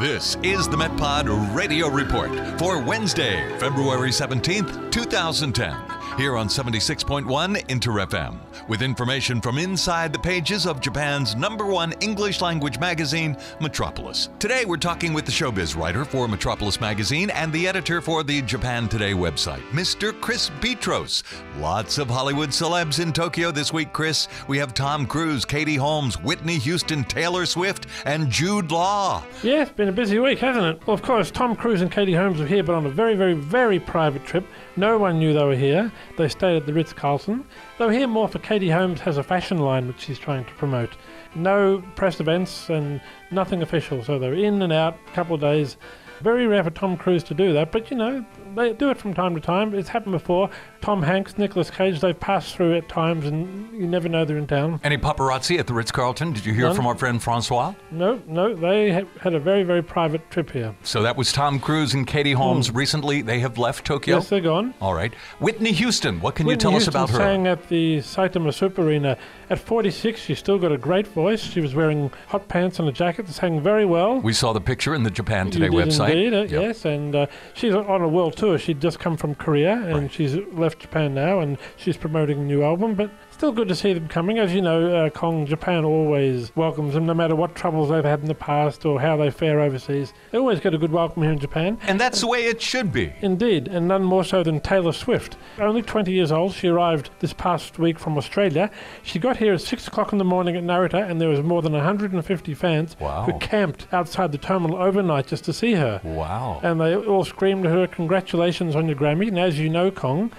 This is the MetPod Radio Report for Wednesday, February 17th, 2010, here on 76.1 InterFM, with information from inside the pages of Japan's #1 English language magazine, Metropolis. Today we're talking with the showbiz writer for Metropolis magazine and the editor for the Japan Today website, Mr. Chris Betros. Lots of Hollywood celebs in Tokyo this week, Chris. We have Tom Cruise, Katie Holmes, Whitney Houston, Taylor Swift, and Jude Law. Yeah, it's been a busy week, hasn't it? Well, of course, Tom Cruise and Katie Holmes were here, but on a very, very, very private trip. No one knew they were here. They stayed at the Ritz Carlton. They were here more for Katie Holmes has a fashion line which she's trying to promote. No press events and nothing official, so they're in and out a couple of days. Very rare for Tom Cruise to do that, but you know, they do it from time to time. It's happened before. Tom Hanks, Nicolas Cage, they've passed through at times and you never know they're in town. Any paparazzi at the Ritz-Carlton? Did you hear from our friend Francois? No, they had a very, very private trip here. So that was Tom Cruise and Katie Holmes recently. They have left Tokyo? Yes, they're gone. All right. Whitney Houston, what can you tell us about her? Whitney Houston sang at the Saitama Super Arena. At 46, she's still got a great voice. She was wearing hot pants and a jacket, sang very well. We saw the picture in the Japan Today website. Indeed, yes, and she's on a world tour. She'd just come from Korea, and she's left Japan now, and she's promoting a new album, but still good to see them coming. As you know, Kong, Japan always welcomes them, no matter what troubles they've had in the past or how they fare overseas. They always get a good welcome here in Japan. And that's the way it should be. Indeed, and none more so than Taylor Swift. Only 20 years old, she arrived this past week from Australia. She got here at 6 o'clock in the morning at Narita, and there was more than 150 fans who camped outside the terminal overnight just to see her. Wow. And they all screamed to her, congratulations on your Grammy. And as you know, Kong,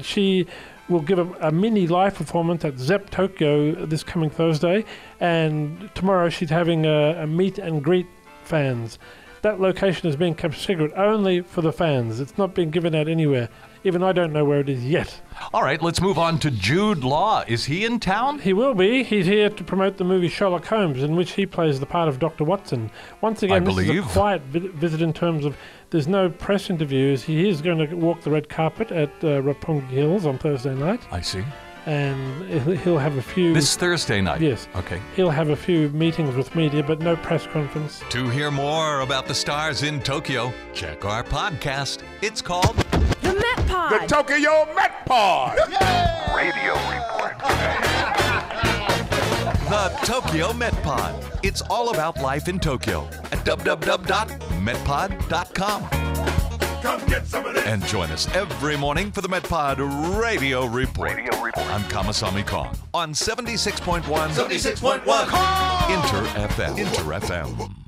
she will give a mini live performance at ZEPP Tokyo this coming Thursday. And tomorrow she's having a meet and greet fans. That location is being kept secret only for the fans. It's not being given out anywhere. Even I don't know where it is yet. All right, let's move on to Jude Law. Is he in town? He will be. He's here to promote the movie Sherlock Holmes, in which he plays the part of Dr. Watson. Once again, this is a quiet visit in terms of there's no press interviews. He is going to walk the red carpet at Roppongi Hills on Thursday night. I see. And he'll have a few... This Thursday night? Yes. Okay. He'll have a few meetings with media, but no press conference. To hear more about the stars in Tokyo, check our podcast. It's called... The MetPod! The Tokyo MetPod! Radio Report. The Tokyo MetPod. It's all about life in Tokyo at www.metpod.com. Come get some of this. And join us every morning for the MetPod Radio Report. I'm Kamasami Kong on 76.1 InterFM.